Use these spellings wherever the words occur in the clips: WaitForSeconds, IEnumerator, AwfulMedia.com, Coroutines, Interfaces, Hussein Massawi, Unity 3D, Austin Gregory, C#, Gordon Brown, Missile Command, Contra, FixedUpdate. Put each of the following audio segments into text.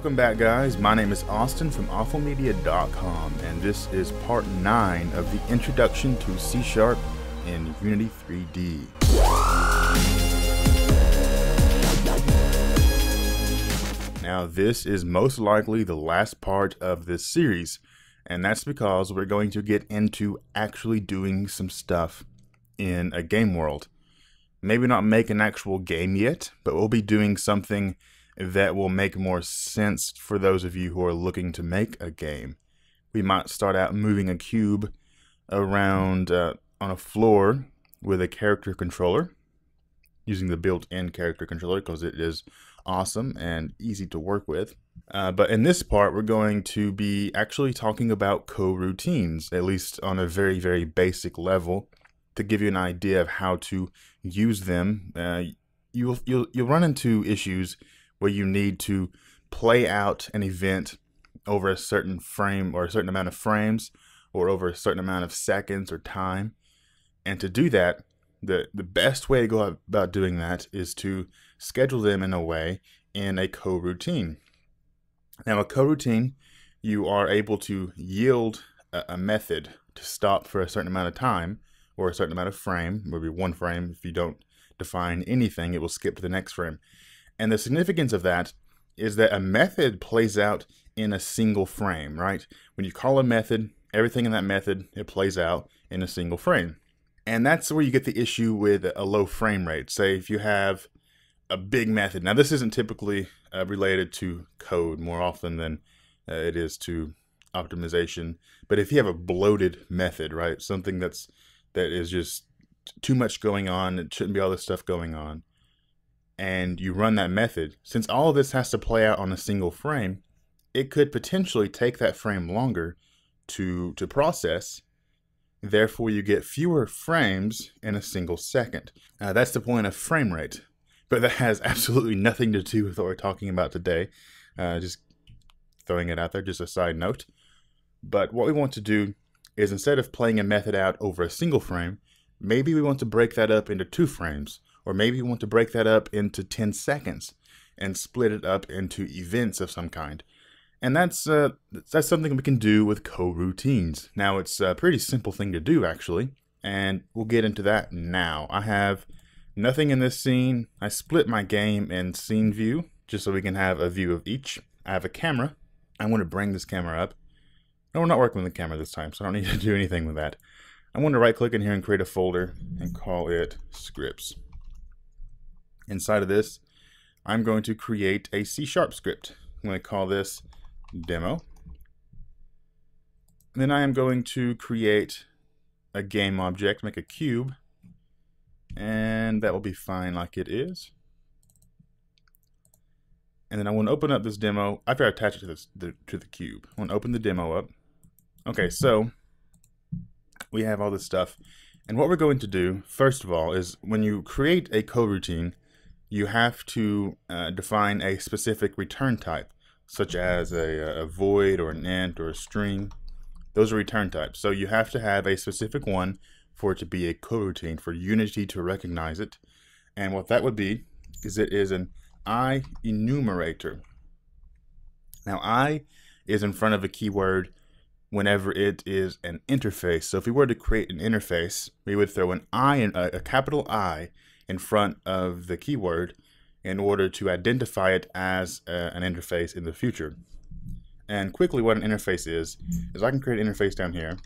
Welcome back, guys. My name is Austin from AwfulMedia.com, and this is part 9 of the introduction to C# in Unity 3D. Now, this is most likely the last part of this series, and that's because we're going to get into actually doing some stuff in a game world. Maybe not make an actual game yet, but we'll be doing something that will make more sense for those of you who are looking to make a game. We might start out moving a cube around on a floor with a character controller, using the built-in character controller because it is awesome and easy to work with. But in this part, we're going to be actually talking about coroutines, at least on a very, very basic level, to give you an idea of how to use them. You'll run into issues where you need to play out an event over a certain frame or a certain amount of frames or over a certain amount of seconds or time. And to do that, the best way to go about doing that is to schedule them in a way in a coroutine. Now, a coroutine, you are able to yield a method to stop for a certain amount of time or a certain amount of frame, maybe one frame. If you don't define anything, it will skip to the next frame. And the significance of that is that a method plays out in a single frame, right? When you call a method, everything in that method, it plays out in a single frame. And that's where you get the issue with a low frame rate. Say if you have a big method. Now, this isn't typically related to code more often than it is to optimization. But if you have a bloated method, right? Something that is just too much going on. It shouldn't be all this stuff going on. And you run that method, since all of this has to play out on a single frame, it could potentially take that frame longer to process. Therefore, you get fewer frames in a single second. That's the point of frame rate, but that has absolutely nothing to do with what we're talking about today. Just throwing it out there, just a side note. But what we want to do is, instead of playing a method out over a single frame, maybe we want to break that up into 2 frames. Or maybe you want to break that up into 10 seconds and split it up into events of some kind. And that's something we can do with coroutines. Now, it's a pretty simple thing to do, actually, and we'll get into that now. I have nothing in this scene. I split my game in scene view just so we can have a view of each. I have a camera. I want to bring this camera up. No, we're not working with the camera this time, so I don't need to do anything with that. I want to right click in here and create a folder and call it scripts. Inside of this, I'm going to create a C# script. I'm going to call this demo. And then I am going to create a game object, make a cube, and that will be fine like it is. And then I want to open up this demo. After I attach it to the cube, I want to open the demo up. Okay, so we have all this stuff. And what we're going to do, first of all, is when you create a coroutine, you have to define a specific return type, such as a void or an int or a string. Those are return types. So you have to have a specific one for it to be a coroutine, for Unity to recognize it. And what that would be is it is an IEnumerator. Now, I is in front of a keyword whenever it is an interface. So if we were to create an interface, we would throw an I, a capital I, in front of the keyword in order to identify it as an interface in the future. And quickly, what an interface is I can create an interface down here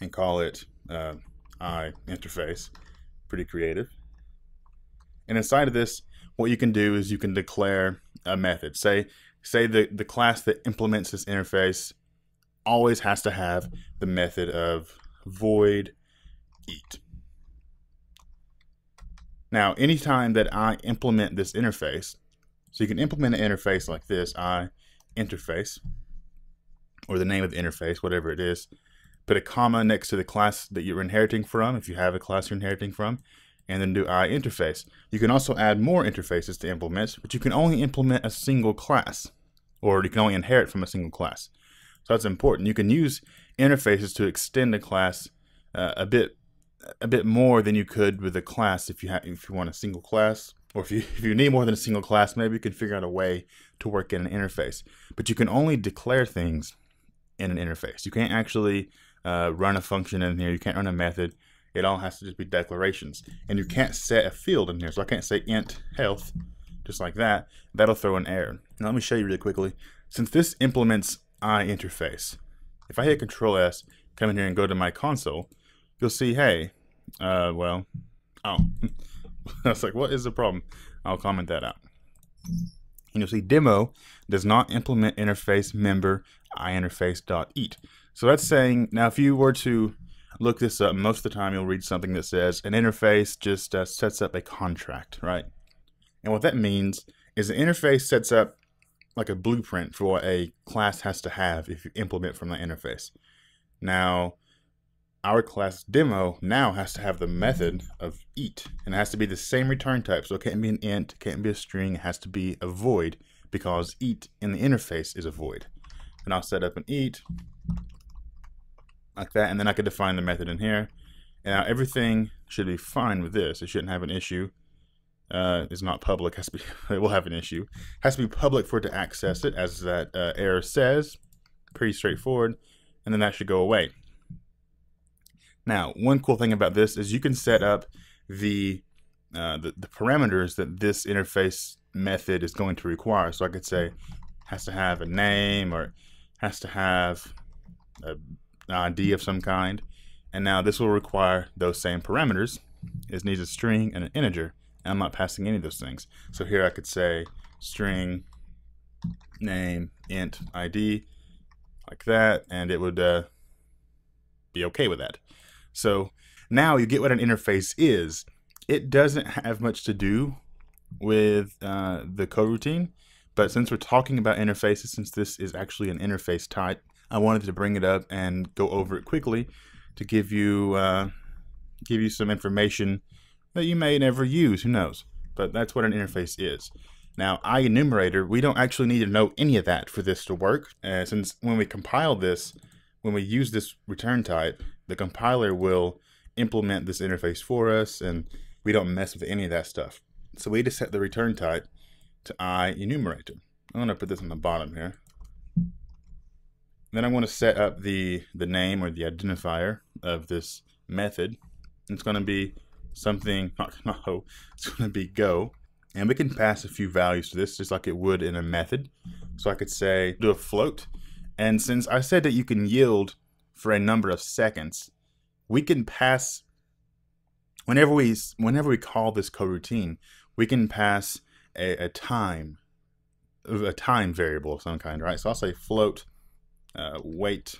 and call it I interface. Pretty creative. And inside of this, what you can do is you can declare a method. Say the class that implements this interface always has to have the method of void eat. Now, anytime that I implement this interface, so you can implement an interface like this, I interface, or the name of the interface, whatever it is, put a comma next to the class that you're inheriting from, if you have a class you're inheriting from, and then do I interface. You can also add more interfaces to implement, but you can only implement a single class, or you can only inherit from a single class. So that's important. You can use interfaces to extend a class a bit more than you could with a class if you want a single class or if you need more than a single class, maybe you can figure out a way to work in an interface. But you can only declare things in an interface. You can't actually run a function in here. You can't run a method. It all has to just be declarations. And you can't set a field in here. So I can't say int health, just like that. That'll throw an error. Now let me show you really quickly. Since this implements IInterface, if I hit Control S, come in here and go to my console, you'll see, hey, well, oh. I was like, what is the problem? I'll comment that out. And you'll see demo does not implement interface member iinterface.eat. So that's saying, now if you were to look this up, most of the time you'll read something that says an interface just sets up a contract, right? And what that means is the interface sets up like a blueprint for what a class has to have if you implement from the interface. Now, our class demo now has to have the method of eat, and it has to be the same return type. So it can't be an int, it can't be a string, it has to be a void, because eat in the interface is a void. And I'll set up an eat like that, and then I could define the method in here. And now everything should be fine with this. It shouldn't have an issue. It's not public. Has to be. It will have an issue. It has to be public for it to access it, as that error says. Pretty straightforward. And then that should go away. Now, one cool thing about this is you can set up the parameters that this interface method is going to require. So I could say has to have a name, or has to have an ID of some kind. And now this will require those same parameters. It needs a string and an integer. And I'm not passing any of those things. So here I could say string, name, int, ID, like that, and it would be okay with that. So now you get what an interface is. It doesn't have much to do with the coroutine, but since we're talking about interfaces, since this is actually an interface type, I wanted to bring it up and go over it quickly to give you some information that you may never use, who knows? But that's what an interface is. Now, IEnumerator, we don't actually need to know any of that for this to work, since when we compile this, when we use this return type, the compiler will implement this interface for us, and we don't mess with any of that stuff. So we just set the return type to IEnumerator. I'm going to put this on the bottom here. Then I'm going to set up the name, or the identifier, of this method. It's going to be something, no, it's going to be go. And we can pass a few values to this, just like it would in a method. So I could say, do a float. And since I said that you can yield for a number of seconds, we can pass, whenever we call this coroutine, we can pass a time variable of some kind, right? So I'll say float, wait,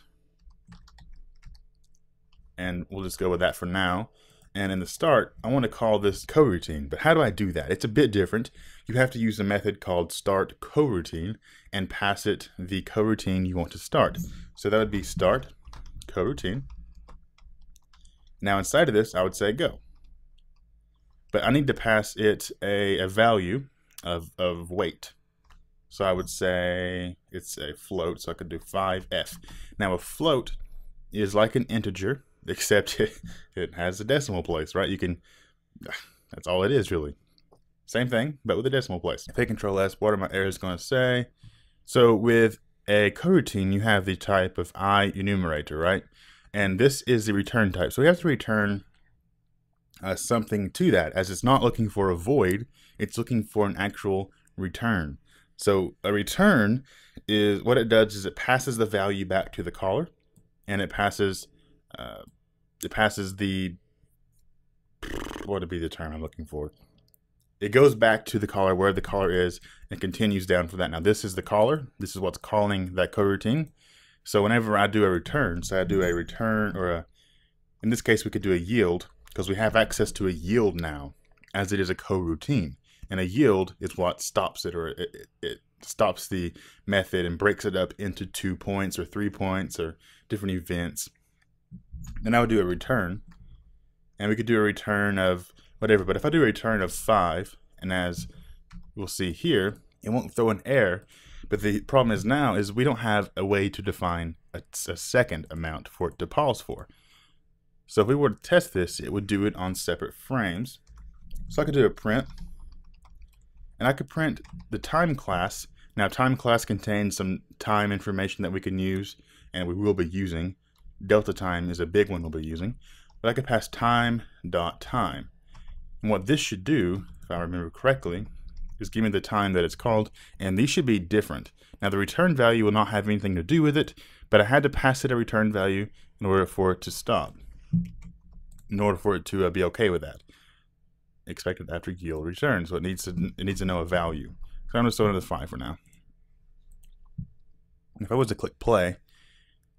and we'll just go with that for now. And in the start, I want to call this coroutine, but how do I do that? It's a bit different. You have to use a method called start coroutine and pass it the coroutine you want to start. So that would be start coroutine. Now inside of this, I would say go. But I need to pass it a value of weight. So I would say it's a float, so I could do 5f. Now a float is like an integer, except it has a decimal place, right? You can, that's all it is really. Same thing, but with a decimal place. If I hit Control S, what are my errors going to say? So with a coroutine, you have the type of IEnumerator, right? And this is the return type. So we have to return something to that, as it's not looking for a void, it's looking for an actual return. So a return is, what it does is it passes the value back to the caller, and it passes the, what would be the term I'm looking for? It goes back to the caller, where the caller is, and continues down for that. Now this is the caller. This is what's calling that coroutine. So whenever I do a return, so I do a return, or a, in this case we could do a yield, because we have access to a yield now, as it is a coroutine. And a yield is what stops it, or it stops the method and breaks it up into 2 points or 3 points or different events. Then I would do a return, and we could do a return of whatever, but if I do a return of 5, and as we'll see here, it won't throw an error, but the problem is now is we don't have a way to define a second amount for it to pause for. So if we were to test this, it would do it on separate frames. So I could do a print and I could print the time class. Now, time class contains some time information that we can use, and we will be using. Delta time is a big one we'll be using, but I could pass time.time. And what this should do, if I remember correctly, is give me the time that it's called, and these should be different. Now, the return value will not have anything to do with it, but I had to pass it a return value in order for it to stop, in order for it to be okay with that. Expected after yield return, so it needs to know a value. So I'm just going to the 5 for now. If I was to click play,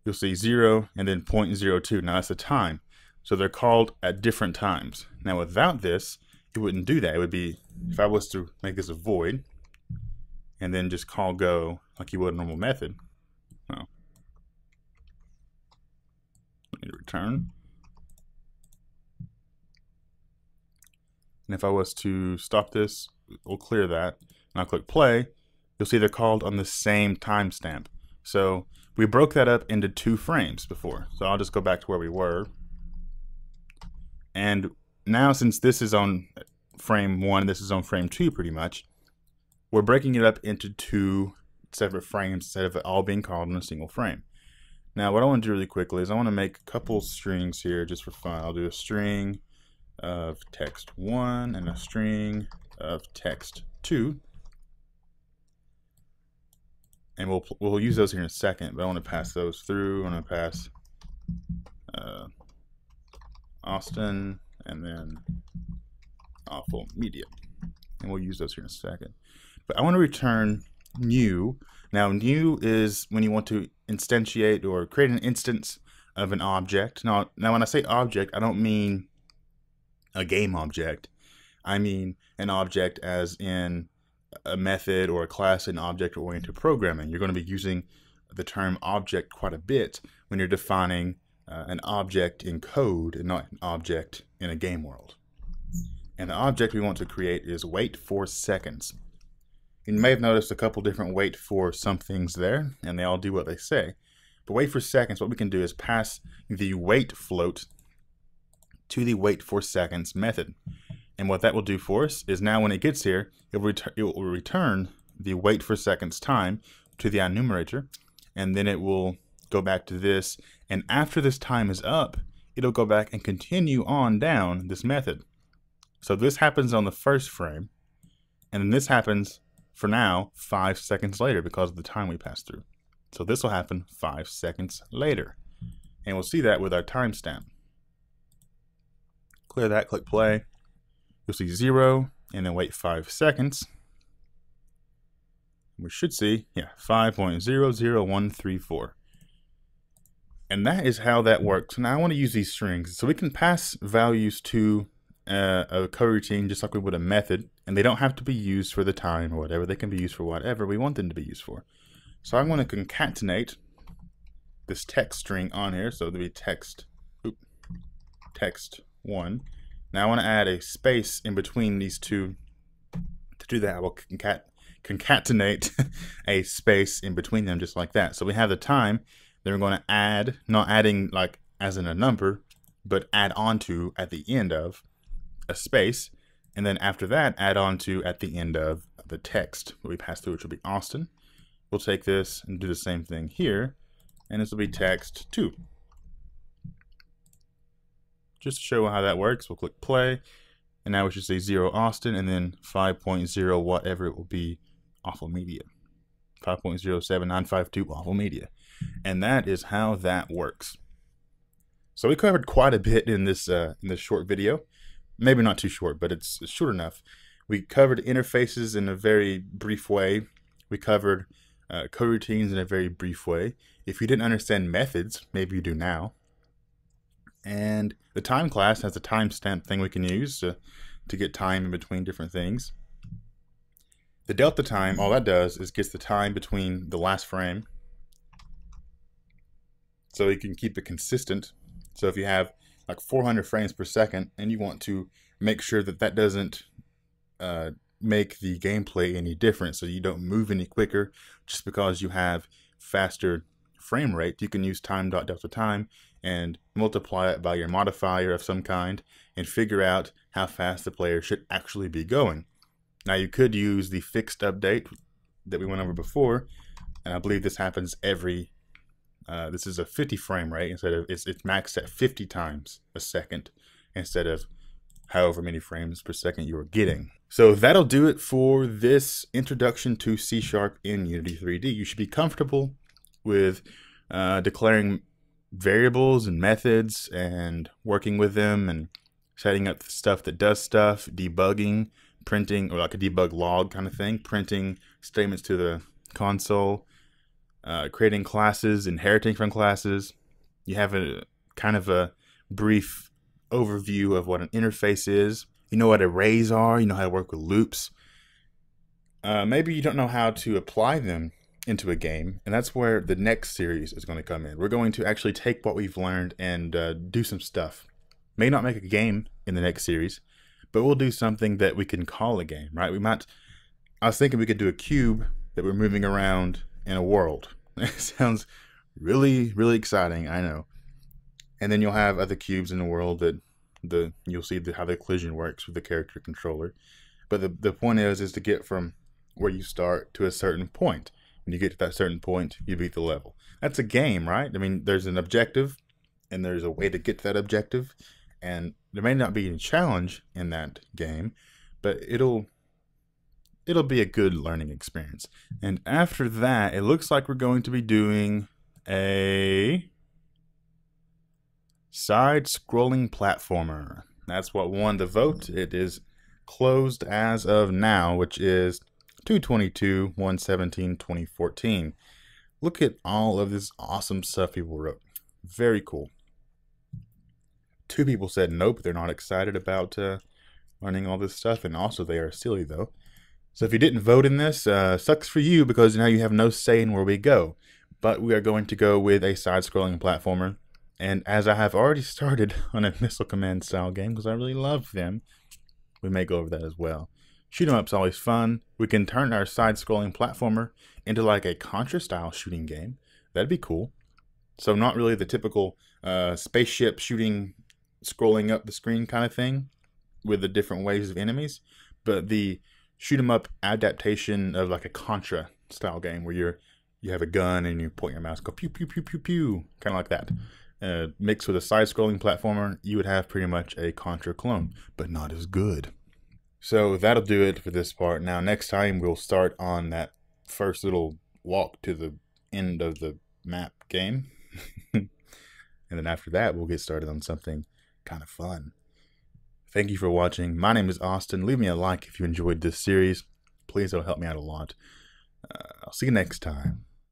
you'll see 0 and then 0.02. Now that's the time. So they're called at different times. Now without this, it wouldn't do that. It would be, if I was to make this a void and then just call go like you would a normal method. Well, let me return. And if I was to stop this, we'll clear that. And I'll click play. You'll see they're called on the same timestamp. So we broke that up into 2 frames before. So I'll just go back to where we were. And now since this is on frame 1, this is on frame 2 pretty much, we're breaking it up into 2 separate frames instead of it all being called in a single frame. Now what I want to do really quickly is I want to make a couple strings here just for fun. I'll do a string of text 1 and a string of text 2. And we'll use those here in a second, but I want to pass those through. I want to pass Austin and then Awful Media, and we'll use those here in a second. But I want to return new. Now new is when you want to instantiate or create an instance of an object. Now when I say object, I don't mean a game object. I mean an object as in a method or a class in object-oriented programming. You're going to be using the term object quite a bit when you're defining an object in code and not an object in a game world. And the object we want to create is WaitForSeconds. You may have noticed a couple different wait for somethings there, and they all do what they say. But WaitForSeconds, what we can do is pass the wait float to the WaitForSeconds method. And what that will do for us is now when it gets here, it will return the WaitForSeconds time to the IEnumerator, and then it will go back to this. And after this time is up, it'll go back and continue on down this method. So this happens on the first frame, and then this happens for now 5 seconds later because of the time we passed through. So this will happen 5 seconds later. And we'll see that with our timestamp. Clear that, click play. You'll see 0 and then wait 5 seconds. We should see, yeah, 5.00134. And that is how that works. Now I want to use these strings. So we can pass values to a coroutine just like we would a method, and they don't have to be used for the time or whatever. They can be used for whatever we want them to be used for. So I'm going to concatenate this text string on here. So there'll be text 1. Now I want to add a space in between these two. To do that, I will concatenate a space in between them just like that. So we have the time, then we're going to add, not adding like as in a number, but add on to at the end of a space. And then after that, add on to at the end of the text that we pass through, which will be Austin. We'll take this and do the same thing here. And this will be text 2. Just to show how that works, we'll click play, and now we should see 0 Austin, and then 5.0 whatever it will be, Awful Media. 5.07952 Awful Media. And that is how that works. So we covered quite a bit in this short video. Maybe not too short, but it's short enough. We covered interfaces in a very brief way. We covered coroutines in a very brief way. If you didn't understand methods, maybe you do now. And the time class has a timestamp thing we can use to get time in between different things. The delta time, all that does is gets the time between the last frame. So you can keep it consistent. So if you have like 400 frames per second and you want to make sure that that doesn't make the gameplay any different, so you don't move any quicker just because you have faster frame rate, you can use time.delta time and multiply it by your modifier of some kind and figure out how fast the player should actually be going. Now you could use the fixed update that we went over before, and I believe this happens every, this is a 50 frame rate instead of, it's maxed at 50 times a second instead of however many frames per second you are getting. So that'll do it for this introduction to C# in Unity 3D. You should be comfortable with declaring variables and methods and working with them and setting up the stuff that does stuff, debugging, printing, or like a debug log kind of thing, printing statements to the console, creating classes, inheriting from classes. You have a kind of a brief overview of what an interface is. You know what arrays are, you know how to work with loops. Maybe you don't know how to apply them into a game, and that's where the next series is going to come in. We're going to actually take what we've learned and do some stuff. May not make a game in the next series, but we'll do something that we can call a game, right? We might, I was thinking we could do a cube that we're moving around in a world. It sounds really, really exciting, I know. And then you'll have other cubes in the world that you'll see how the collision works with the character controller. But the point is to get from where you start to a certain point. When you get to that certain point, you beat the level. That's a game, right? I mean, there's an objective, and there's a way to get to that objective. And there may not be any challenge in that game, but it'll be a good learning experience. And after that, it looks like we're going to be doing a side-scrolling platformer. That's what won the vote. It is closed as of now, which is 2/22/2014. Look at all of this awesome stuff people wrote. Very cool. 2 people said nope, they're not excited about learning all this stuff, and also they are silly though. So if you didn't vote in this, sucks for you, because now you have no say in where we go. But we are going to go with a side-scrolling platformer, and as I have already started on a Missile Command style game, because I really love them, we may go over that as well. Shoot 'em up's always fun. We can turn our side-scrolling platformer into like a Contra-style shooting game. That'd be cool. So not really the typical spaceship shooting, scrolling up the screen kind of thing with the different waves of enemies, but the shoot 'em up adaptation of like a Contra-style game where you have a gun and you point your mouse, go pew pew pew pew pew, kind of like that. Mixed with a side-scrolling platformer, you would have pretty much a Contra clone, but not as good. So that'll do it for this part. Now next time we'll start on that first little walk to the end of the map game. And then after that we'll get started on something kind of fun. Thank you for watching. My name is Austin. Leave me a like if you enjoyed this series. Please, it'll help me out a lot. I'll see you next time.